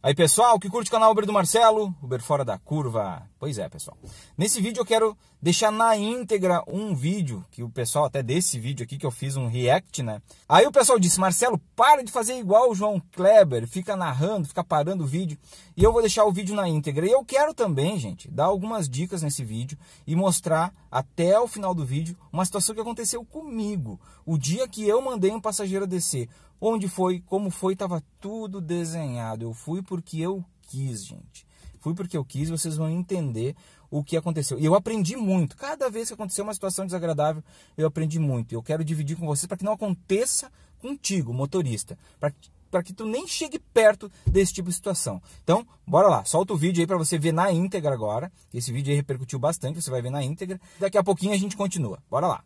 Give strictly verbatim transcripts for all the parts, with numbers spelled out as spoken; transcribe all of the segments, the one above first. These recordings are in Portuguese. Aí pessoal, que curte o canal Uber do Marcelo, Uber fora da curva. Pois é pessoal, nesse vídeo eu quero deixar na íntegra um vídeo, que o pessoal até desse vídeo aqui que eu fiz um react, né? Aí o pessoal disse, Marcelo, para de fazer igual o João Kleber, fica narrando, fica parando o vídeo. E eu vou deixar o vídeo na íntegra. E eu quero também, gente, dar algumas dicas nesse vídeo e mostrar até o final do vídeo uma situação que aconteceu comigo. O dia que eu mandei um passageiro descer. Onde foi, como foi, estava tudo desenhado. Eu fui porque eu quis, gente. Fui porque eu quis, vocês vão entender o que aconteceu. E eu aprendi muito. Cada vez que aconteceu uma situação desagradável, eu aprendi muito. Eu quero dividir com vocês para que não aconteça contigo, motorista. Para que, para que tu nem chegue perto desse tipo de situação. Então, bora lá. Solta o vídeo aí para você ver na íntegra agora. Esse vídeo aí repercutiu bastante, você vai ver na íntegra. Daqui a pouquinho a gente continua. Bora lá.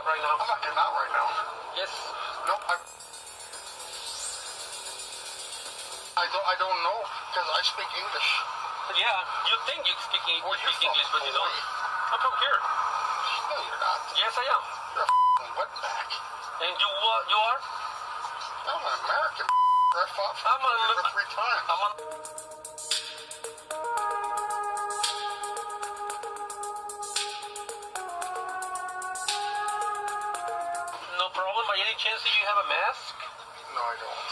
Right now. I'm not getting out right now. Yes. No, I, I, don't, I don't know because I speak English. Yeah, you think you speak, you well, speak English, but you don't. I'll come here. No, you're not. Yes, I am. You're a f***ing wetback. And you, uh, you are? I'm an American. I fought for I'm a, three times. I'm a... By any chance do you have a mask? No, I don't.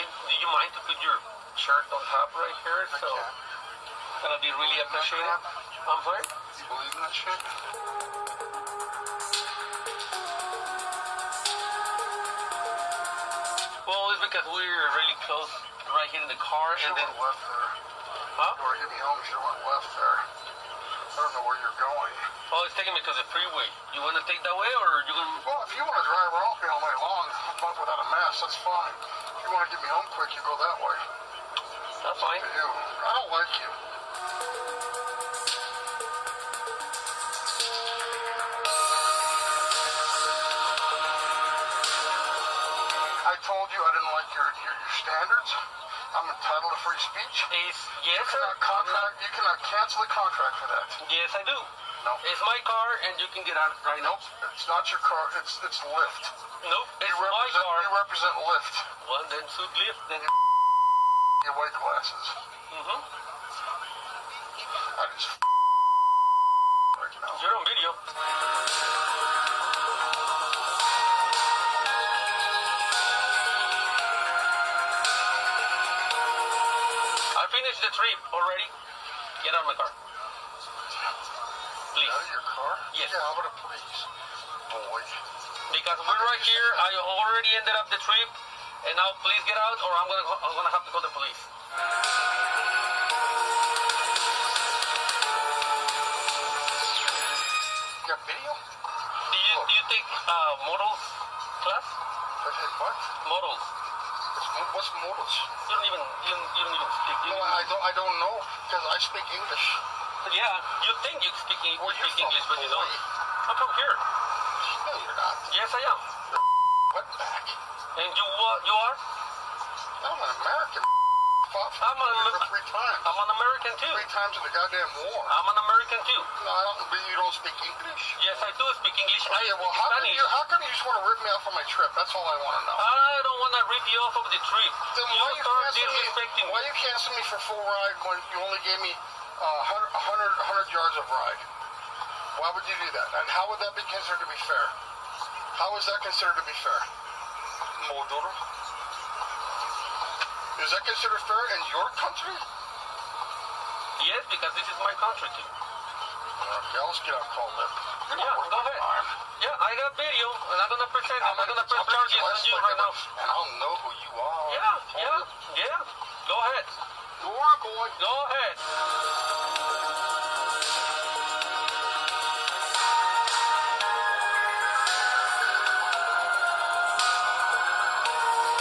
Can, do you mind to put your shirt on top right here? I so can. It's gonna be really appreciated. I'm sorry? Do you believe in that shit? Well, it's because we're really close right here in the car and then left there. Huh? You were hitting home, you went left there. I don't know where you're going. Oh, it's taking me to the freeway. You want to take that way, or you gonna... Well, if you want to drive around me all night long, but without a mask, that's fine. If you want to get me home quick, you go that way. That's fine. To you. I don't like you. I told you I didn't like your your, your standards. I'm entitled to free speech. It's, yes, sir. Contract, you cannot cancel the contract for that. Yes, I do. No. It's my car, and you can get out right nope. now. It's not your car. It's it's Lyft. Nope, it's you my car. You represent Lyft. Well, then suit Lyft. Then your white glasses. Mm-hmm. I just right now. You're on video. Finish the trip already. Get out of my car. Please. Out of your car? Yes. Yeah, I'm gonna please. Boy. Because we're right here. I already ended up the trip. And now please get out or I'm gonna, I'm gonna have to call the police. You got video? Do you, do you take uh, models class? I take what? Models. What's models? You don't even you don't, you don't even speak English. No, I don't I don't know because I speak English. Yeah, you think you speak, you well, speak English, but you don't. I'll come here. No, you're not. Yes, I am. You're a wetback. And you uh, you are? I'm an American. I'm an three times. I'm an American too. Three times in the goddamn war. I'm an American too. No, I don't. But you don't speak English. Yes, I do speak English. Oh, yeah, well, how come you, how come you just want to rip me off on my trip? That's all I want to know. I don't want to rip you off of the trip. Then you why you canceling me? Why you canceling me for full ride when you only gave me uh, one hundred, one hundred, one hundred yards of ride? Why would you do that? And how would that be considered to be fair? How is that considered to be fair? Modoro. Is that considered fair in your country? Yes, because this is my country too. Okay, let's get out, call them. Yeah, go ahead. Time. Yeah, I got video, and I'm gonna pretend I'm, I'm gonna, gonna press charges on you right now. And I'll know who you are. Yeah, yeah, you. yeah. Go ahead. Go on, boy. Go ahead.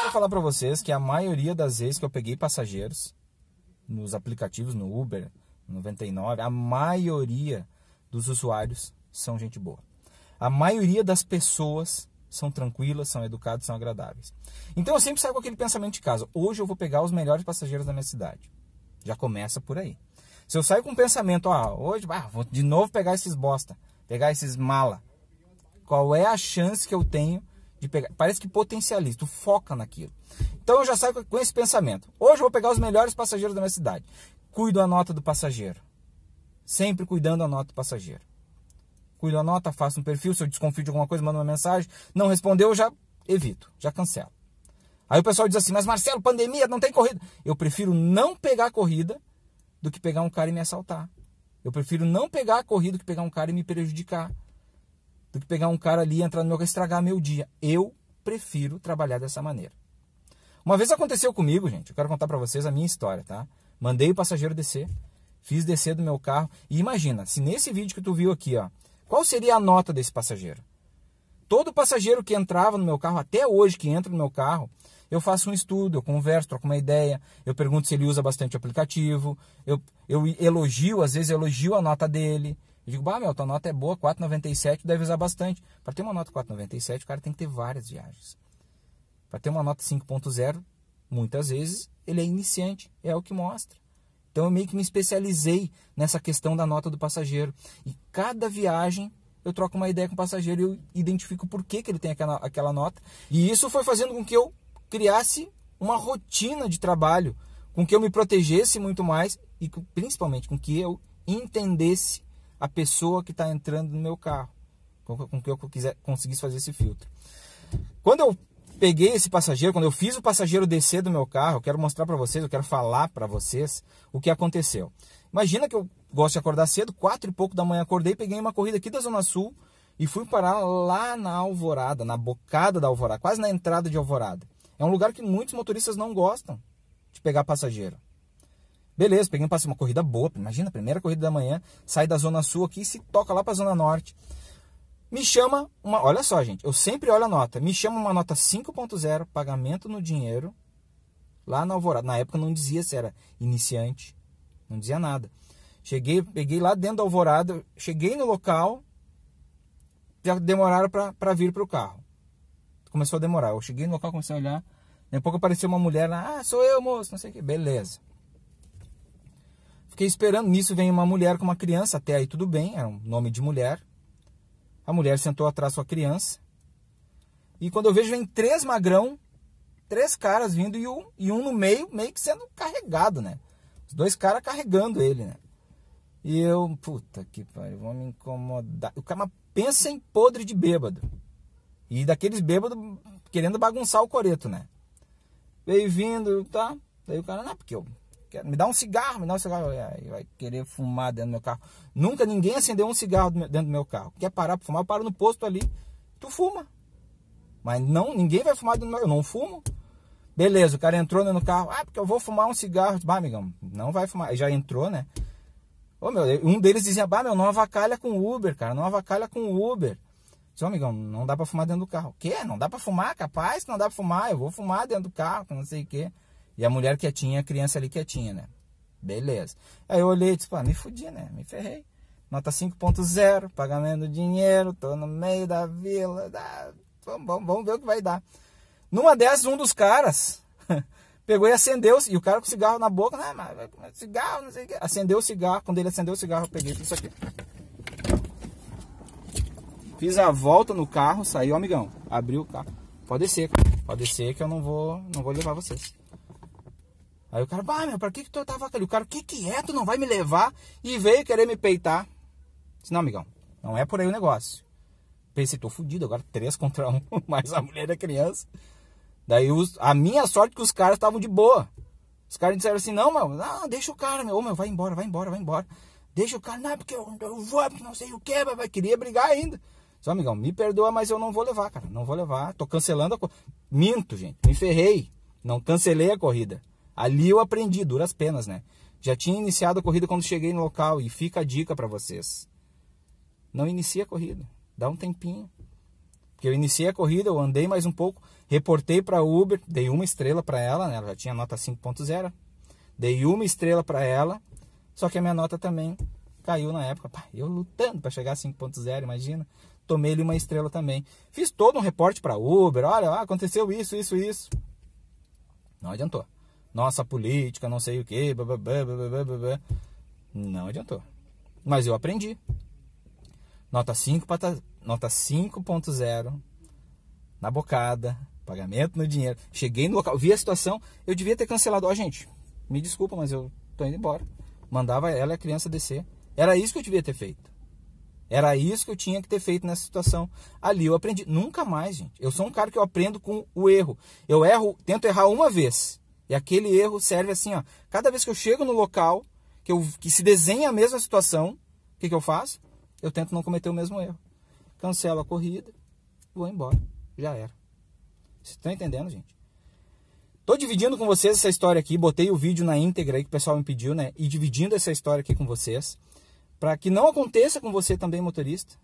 Vou falar para vocês que a maioria das vezes que eu peguei passageiros nos aplicativos, no Uber, noventa e nove, a maioria dos usuários são gente boa. A maioria das pessoas são tranquilas, são educadas, são agradáveis. Então eu sempre saio com aquele pensamento de casa. Hoje eu vou pegar os melhores passageiros da minha cidade. Já começa por aí. Se eu saio com um pensamento, ó, hoje ah, vou de novo pegar esses bosta, pegar esses mala. Qual é a chance que eu tenho de pegar? Parece que potencializa, tu foca naquilo. Então eu já saio com esse pensamento. Hoje eu vou pegar os melhores passageiros da minha cidade. Cuido a nota do passageiro. Sempre cuidando a nota do passageiro. Cuido a nota, faço um perfil, se eu desconfio de alguma coisa, mando uma mensagem. Não respondeu, eu já evito, já cancelo. Aí o pessoal diz assim, mas Marcelo, pandemia, não tem corrida. Eu prefiro não pegar corrida do que pegar um cara e me assaltar. Eu prefiro não pegar a corrida do que pegar um cara e me prejudicar. Do que pegar um cara ali e entrar no meu carro e estragar meu dia. Eu prefiro trabalhar dessa maneira. Uma vez aconteceu comigo, gente. Eu quero contar pra vocês a minha história, tá? Mandei o passageiro descer. Fiz descer do meu carro. E imagina, se nesse vídeo que tu viu aqui, ó, qual seria a nota desse passageiro? Todo passageiro que entrava no meu carro, até hoje que entra no meu carro, eu faço um estudo, eu converso, troco uma ideia, eu pergunto se ele usa bastante o aplicativo, eu, eu elogio, às vezes elogio a nota dele. Eu digo, bah, meu, tua nota é boa, quatro reais e noventa e sete, deve usar bastante. Para ter uma nota quatro reais e noventa e sete, o cara tem que ter várias viagens. Para ter uma nota cinco ponto zero, muitas vezes, ele é iniciante, é o que mostra. Então eu meio que me especializei nessa questão da nota do passageiro. E cada viagem eu troco uma ideia com o passageiro e eu identifico por que, que ele tem aquela, aquela nota. E isso foi fazendo com que eu criasse uma rotina de trabalho, com que eu me protegesse muito mais e com, principalmente com que eu entendesse a pessoa que está entrando no meu carro, com, com que eu quiser, conseguisse fazer esse filtro. Quando eu peguei esse passageiro, quando eu fiz o passageiro descer do meu carro, eu quero mostrar para vocês, eu quero falar para vocês o que aconteceu. Imagina que eu gosto de acordar cedo, quatro e pouco da manhã acordei, peguei uma corrida aqui da Zona Sul e fui parar lá na Alvorada, na bocada da Alvorada, quase na entrada de Alvorada. É um lugar que muitos motoristas não gostam de pegar passageiro. Beleza, peguei uma corrida boa, imagina, primeira corrida da manhã, sai da Zona Sul aqui e se toca lá para a Zona Norte. Me chama uma, olha só, gente, eu sempre olho a nota. Me chama uma nota cinco ponto zero, pagamento no dinheiro, lá na Alvorada. Na época não dizia se era iniciante, não dizia nada. Cheguei, peguei lá dentro da Alvorada, cheguei no local, já demoraram para vir para o carro. Começou a demorar. Eu cheguei no local, comecei a olhar, daqui a pouco apareceu uma mulher lá, ah, sou eu, moço, não sei o que, beleza. Fiquei esperando, nisso vem uma mulher com uma criança, até aí tudo bem, era um nome de mulher. A mulher sentou atrás com a criança. E quando eu vejo, vem três magrão, três caras vindo e um, e um no meio, meio que sendo carregado, né? Os dois caras carregando ele, né? E eu, puta que pariu, vou me incomodar. O cara pensa em podre de bêbado. E daqueles bêbados querendo bagunçar o coreto, né? Veio vindo, tá? Daí o cara, não, porque eu quero, me dá um cigarro, me dá um cigarro. Aí vai querer fumar dentro do meu carro. Nunca ninguém acendeu um cigarro dentro do meu carro. Quer parar pra fumar? Eu paro no posto ali. Tu fuma. Mas não, ninguém vai fumar dentro do meu carro. Eu não fumo. Beleza, o cara entrou no carro. Ah, porque eu vou fumar um cigarro. Bah, amigão, não vai fumar. Aí já entrou, né? Ô, meu, um deles dizia, bah, meu, não avacalha com o Uber, cara. Não avacalha com o Uber. Seu amigão, não dá pra fumar dentro do carro. O quê? Não dá pra fumar? Capaz que não dá pra fumar. Eu vou fumar dentro do carro, não sei o quê. E a mulher quietinha, a criança ali quietinha, né? Beleza. Aí eu olhei e disse, pá, me fudi, né? Me ferrei. Nota cinco ponto zero, pagamento do dinheiro, tô no meio da vila. Dá, vamos, vamos, vamos ver o que vai dar. Numa dessas, um dos caras pegou e acendeu. E o cara com cigarro na boca, né? Mas cigarro, não sei o quê. Acendeu o cigarro. Quando ele acendeu o cigarro, eu peguei tudo isso aqui. Fiz a volta no carro, saiu, amigão. Abriu o carro. Pode descer, pode descer que eu não vou, não vou levar vocês. Aí o cara, bah, meu, pra que que tu tava ali? O cara, o que que é? Tu não vai me levar? E veio querer me peitar. Disse, não, amigão, não é por aí o negócio. Pensei, tô fudido, agora três contra um, mais a mulher e a criança. Daí os, a minha sorte que os caras estavam de boa. Os caras disseram assim, não, mano, não, deixa o cara, meu, ô, meu, vai embora, vai embora, vai embora. Deixa o cara, não, porque eu, eu vou, porque não sei o que, mas queria brigar ainda. Só, amigão, me perdoa, mas eu não vou levar, cara. Não vou levar, tô cancelando a corrida. Minto, gente, me ferrei. Não cancelei a corrida. Ali eu aprendi, duras penas, né? Já tinha iniciado a corrida quando cheguei no local. E fica a dica pra vocês. Não inicia a corrida. Dá um tempinho. Porque eu iniciei a corrida, eu andei mais um pouco. Reportei pra Uber, dei uma estrela pra ela, né? Ela já tinha nota cinco ponto zero. Dei uma estrela pra ela. Só que a minha nota também caiu na época. Pá, eu lutando pra chegar a cinco ponto zero, imagina. Tomei ele uma estrela também. Fiz todo um reporte para Uber. Olha, ah, aconteceu isso, isso, isso. Não adiantou. Nossa política, não sei o que. Blá, blá, blá, blá, blá. Não adiantou. Mas eu aprendi. Nota cinco nota cinco ponto zero, na bocada, pagamento no dinheiro. Cheguei no local, vi a situação, eu devia ter cancelado. Ó, gente, me desculpa, mas eu tô indo embora. Mandava ela e a criança descer. Era isso que eu devia ter feito. Era isso que eu tinha que ter feito nessa situação. Ali eu aprendi. Nunca mais, gente. Eu sou um cara que eu aprendo com o erro. Eu erro, tento errar uma vez. E aquele erro serve assim, ó. Cada vez que eu chego no local, que, eu, que se desenha a mesma situação, o que, que eu faço? Eu tento não cometer o mesmo erro. Cancelo a corrida, vou embora. Já era. Vocês estão entendendo, gente? Tô dividindo com vocês essa história aqui. Botei o vídeo na íntegra aí que o pessoal me pediu, né? E dividindo essa história aqui com vocês, para que não aconteça com você também, motorista.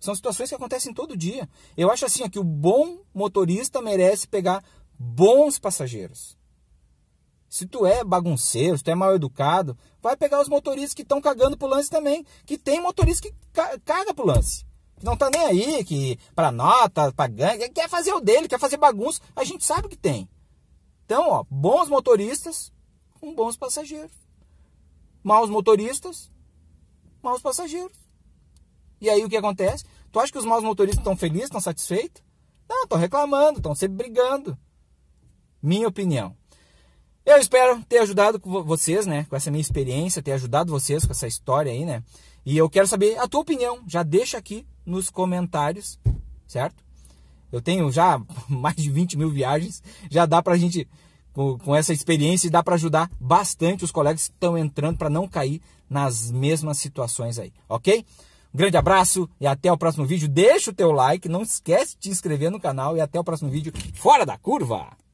São situações que acontecem todo dia. Eu acho assim, ó, que o bom motorista merece pegar bons passageiros. Se tu é bagunceiro, se tu é mal educado, vai pegar os motoristas que estão cagando pro lance também. Que tem motorista que ca caga pro lance. Que não tá nem aí, que pra nota, pra gangue, quer fazer o dele, quer fazer bagunça. A gente sabe que tem. Então, ó, bons motoristas com bons passageiros. Maus motoristas... maus passageiros. E aí o que acontece? Tu acha que os maus motoristas estão felizes, estão satisfeitos? Não, estão reclamando, estão sempre brigando. Minha opinião. Eu espero ter ajudado vocês, né? Com essa minha experiência, ter ajudado vocês com essa história aí, né? E eu quero saber a tua opinião. Já deixa aqui nos comentários, certo? Eu tenho já mais de vinte mil viagens. Já dá pra gente, com, com essa experiência, dá pra ajudar bastante os colegas que estão entrando para não cair nas mesmas situações aí, ok? Um grande abraço e até o próximo vídeo. Deixa o teu like, não esquece de te inscrever no canal e até o próximo vídeo. Fora da curva!